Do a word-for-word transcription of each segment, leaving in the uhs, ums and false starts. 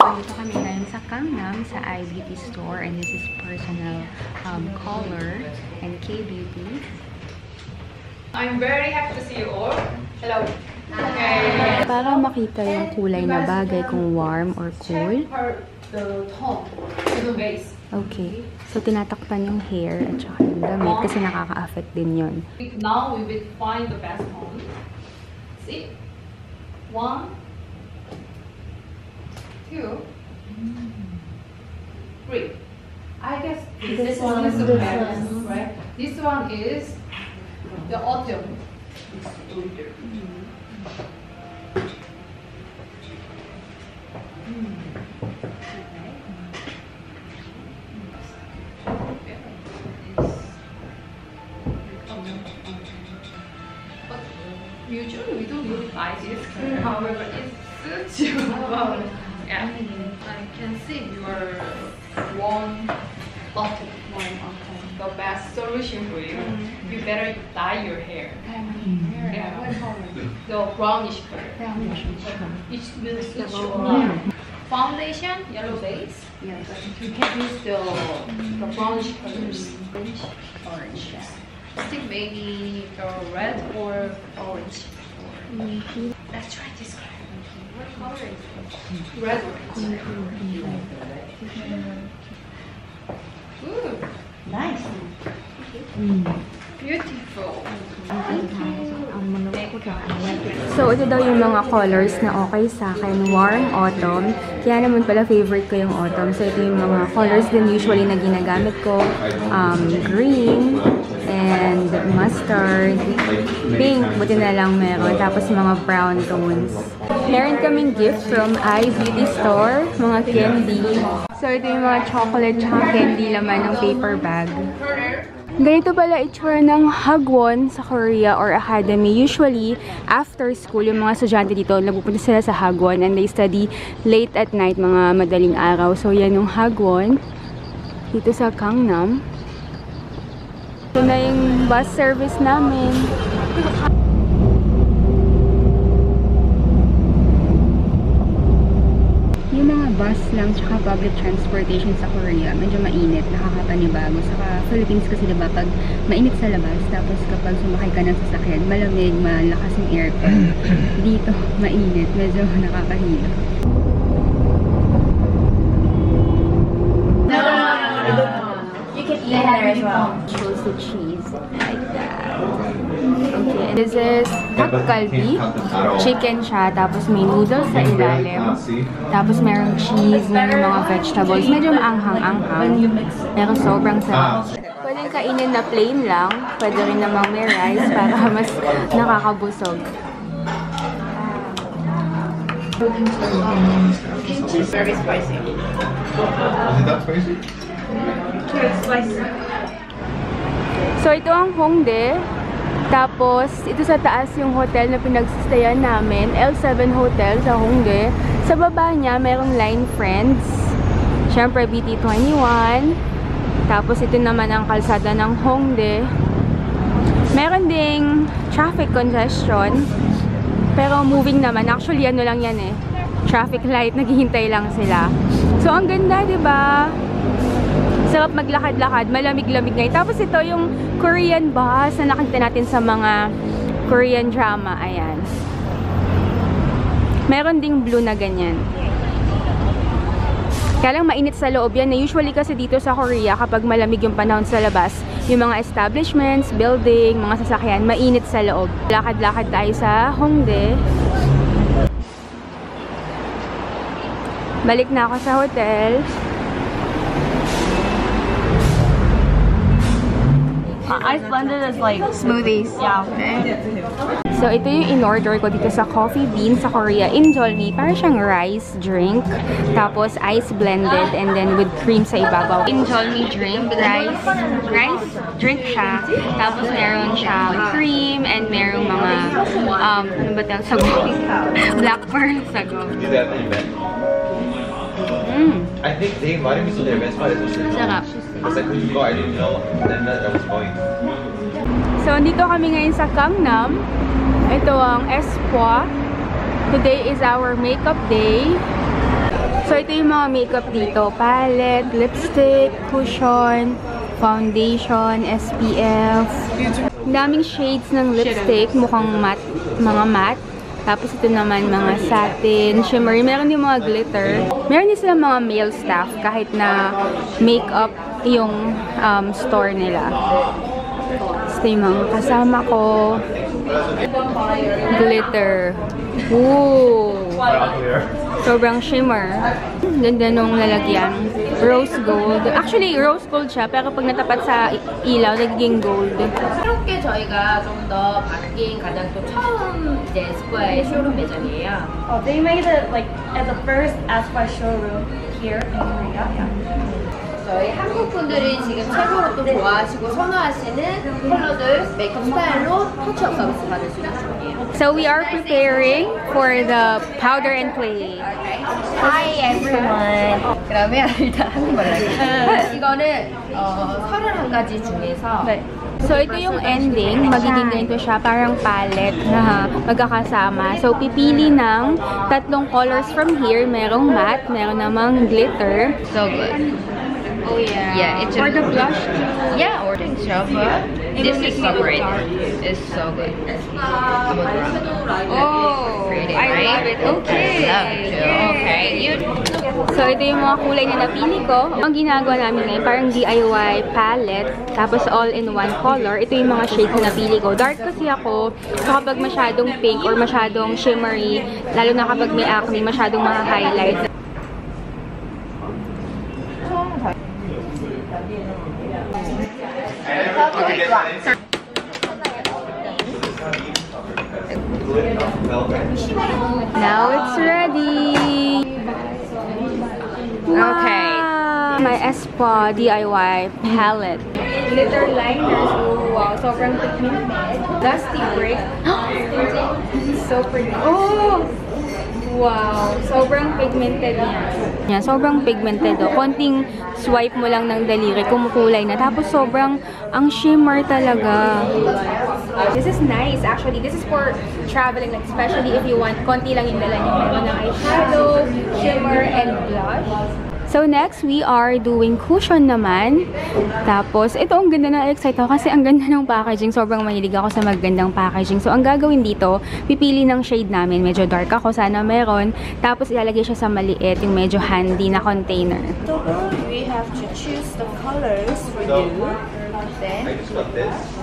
So, andito kami ngayon sa Gangnam sa I B D store, and this is personal um, color and K B B. I'm very happy to see you all. Hello. Okay. Para makita yung kulay na bagay kung warm or cool. Okay. So, tinatakpan yung hair at saka yung damit kasi nakaka-affect din yun. Now, we will find the best one. See? One. Two. Three. I guess this, this one is the best, right? This one is the autumn. Mm-hmm. Usually we don't really buy this, however, it suits you well. Yeah, I can see your warm bottom, warm bottom. The best solution for you, mm-hmm. you better dye your hair. Mm-hmm. Yeah, mm-hmm. The brownish color. Mm-hmm. It will suit mm-hmm. you. Foundation, yellow base. Yes. You can use the, the brownish colors, mm-hmm. orange, orange. Yeah. I think maybe the red or orange. Mm-hmm. Let's try this color. What color is it? Red orange. Mm-hmm. Mm-hmm. Ooh, nice. Mm. Beautiful. So, ito daw yung mga colors na okay sa akin. Warm, autumn. Kaya naman pala favorite ko yung autumn. So, ito yung mga colors din usually na ginagamit ko. Um, green. And mustard, pink, buti na lang meron, tapos mga brown tones. Meron kaming gift from I B D store, mga candy. So ito yung mga chocolate at candy laman ng paper bag. Ganito pala itsura ng Hagwon sa Korea or academy. Usually, after school, yung mga estudyante dito, nagpupunta sila sa Hagwon and they study late at night, mga madaling araw. So yan yung Hagwon, dito sa Gangnam. Ito na yung bus service namin. Yung mga bus lang tsaka public transportation sa Korea, medyo mainit, nakakapanibago. Saka Philippines kasi diba pag mainit sa labas, tapos kapag sumakay ka ng sasakyan, malamig, malakas yung aircon. Dito, mainit, medyo nakakahilo. There as well. Choose the cheese like that. Okay. This is hot kalbi. Chicken siya. Tapos may noodles sa ilalim. Tapos merong cheese. May mga vegetables. Medyo maanghang-anghang. Pero sobrang sarap. Pwedeng kainin na plain lang. Pwede rin namang may rice para mas nakakabusog. It's very spicy. Is it that spicy? So, ito ang Hongdae. Tapos, ito sa taas yung hotel na pinagsistayan namin. L seven Hotel sa Hongdae. Sa baba niya, mayroong Line Friends. Siyempre, B T twenty-one. Tapos, ito naman ang kalsada ng Hongdae. Meron ding traffic congestion. Pero moving naman. Actually, ano lang yan eh. Traffic light. Naghihintay lang sila. So, ang ganda, diba? Sarap maglakad-lakad, malamig-lamig ngayon. Tapos ito yung Korean bus na nakita natin sa mga Korean drama. Ayan. Meron ding blue na ganyan. Kaya lang mainit sa loob yan. Usually kasi dito sa Korea, kapag malamig yung panahon sa labas, yung mga establishments, building, mga sasakyan, mainit sa loob. Lakad-lakad tayo sa Hongdae. Balik na ako sa hotel. Ice blended as like smoothies. Yeah. So ito yung in-order ko dito sa Coffee Bean sa Korea. Injolmi, parang siyang rice drink. Tapos ice blended and then with cream sa ibabaw. Injolmi drink, rice, rice drink siya. Tapos meron siyang cream and merong mga um, ano ba tawag sagot? Black pearl sagot. Mm. I think they invited me to their best part. Sarap. Because I couldn't go, I didn't know that that was going. So, andito kami ngayon sa Gangnam. Ito ang Espoir. Today is our makeup day. So ito yung mga makeup dito. Palette, lipstick, cushion, foundation, S P F. Daming shades ng lipstick. Mukhang matte, mga matte. Tapos ito naman mga satin, shimmery. Meron din mga glitter. Meron din silang mga male staff kahit na makeup yung um, store nila. Ito yung mga kasama ko. Glitter. Ooh! Sobrang shimmer. Ganda nung lalagyan. Rose gold. Actually, rose gold siya. Pero pag natapat sa ilaw, nagiging gold. 새롭게 저희가 좀 더 바뀐 가장 또 처음 이제 에스콰의 쇼룸 매장이에요. Oh, they made it like at the first Esquad showroom here in Korea. 저희 한국 분들이 지금 최고로 또 좋아하시고 선호하시는 컬러들 메이크업 스타일로 터치업 서비스 받을 수 있는 거예요. So we are preparing for the powder and clay. Hi everyone. 그러면 일단 한국말로 할게요. 이거는 어 삼십일 가지 중에서 네. So ito yung ending, magiging ganito siya, parang palette na magkakasama. So pipili ng tatlong colors from here. Merong matte, meron namang glitter. So good. Oh yeah. Yeah, it's or the blush too. Yeah, or the java. This is separated. It's so good. Oh, pretty, I right? love it. Okay. I love it too. Okay. You... So ito yung mga kulay na napili ko. Ang ginagawa namin ngayon, parang D I Y palette, tapos all in one color. Ito yung mga shades na napili ko. Dark kasi ako, so kapag masyadong pink or masyadong shimmery, lalo na kapag may acne, masyadong mga highlights. Now it's ready. Wow. Okay. My Espoir D I Y palette. Glitter liners. Oh wow, sobrang technique. Dusty break. So pretty. Oh. Wow, sobrang pigmented niya. Yeah, sobrang pigmented. Oh. Konting swipe mo lang ng daliri, kumukulay na. Tapos sobrang ang shimmer talaga. This is nice actually. This is for traveling, like, especially if you want konti lang yung dala niyo. Meron ng eyeshadow, shimmer, and blush. So next, we are doing cushion naman. Tapos, ito ang ganda na excited ako kasi ang ganda ng packaging. Sobrang mahilig ako sa magandang packaging. So ang gagawin dito, pipili ng shade namin. Medyo dark ako, sana meron. Tapos ilalagay siya sa maliit, yung medyo handy na container. So we have to choose the colors for you. Then,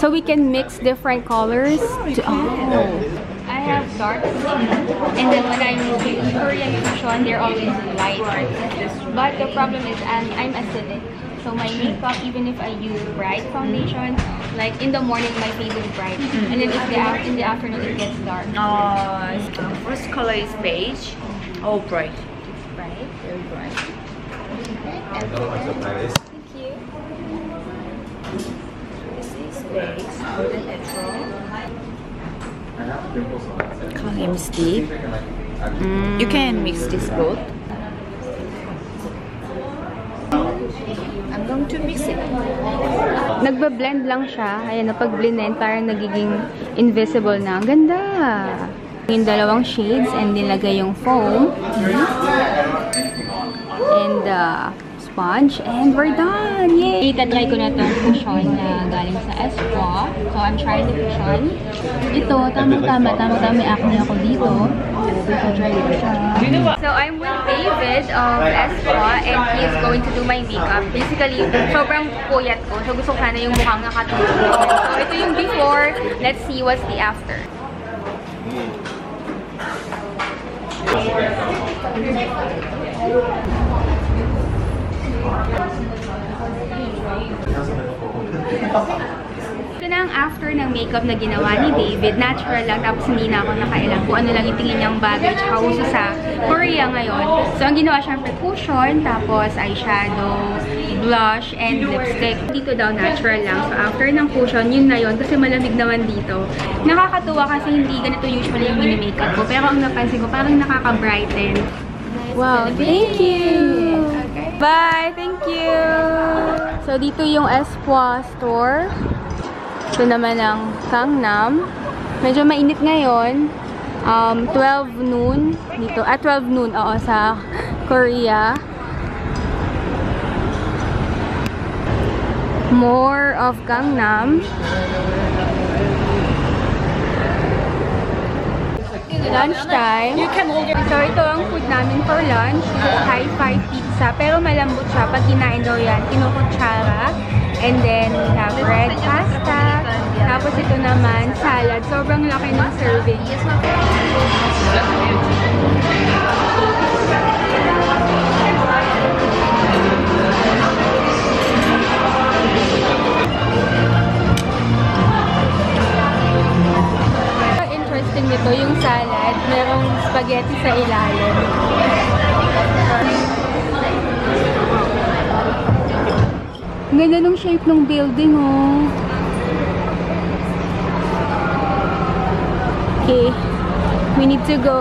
so we can mix different colors. Sure, oh. I have dark skin, and then when I'm doing Korean cushion, they're always light. But the problem is I'm, I'm acidic. So my makeup, even if I use bright foundation, like in the morning my face is bright. And then if the, in the afternoon it gets dark. Uh, the first color is beige. Oh, bright. It's bright, very bright. And then, thank you. This is beige, the natural. Call him Steve. Mm. You can mix this both. I'm going to mix it. Nagba-blend lang siya. Ayan, napag-blendin, parang nagiging invisible na. Ang ganda! Yung dalawang shades and nilagay yung foam. And the sponge. And we're done! Yay! Itatry ko na itong cushion na galing sa Espoir. So, I'm trying the cushion. Ito, tama-tama, tama-tama, may acne ako dito. So, I'm with David of Espoir and he is going to do my makeup. Basically, sobrang puyat ko. So, gusto ko sana yung mukhang nakatulog. So, ito yung before. Let's see what's the after. Ito na ang after ng makeup na ginawa ni David. Natural lang, tapos hindi na ako nakailang kung ano lang yung tingin niyang baggage. Hauso sa Korea ngayon. So, ang ginawa siyang cushion, tapos eyeshadow, blush, and lipstick. Dito daw, natural lang. So, after ng cushion, yun na yun. Kasi malamig naman dito. Nakakatuwa kasi hindi ganito usually yung mini-makeup ko. Pero ang napansin ko, parang nakaka-brighten. Wow, thank you! Okay. Bye! Thank you! So, dito yung Espoir store. Ito naman ang Gangnam. Medyo mainit ngayon. Um, twelve noon dito. At ah, twelve noon, oo, sa Korea. More of Gangnam. Lunchtime. So ito ang food namin for lunch. Hi-fi pizza. Pero malambot siya. Pag kinain daw yan, kinukutsara. And then we have red pasta. Tapos ito naman, salad. Sobrang laki ng serving. Interesting nito yung salad. Merong spaghetti sa ilalim. Ang ganda nung shape ng building, oh. Okay, we need to go.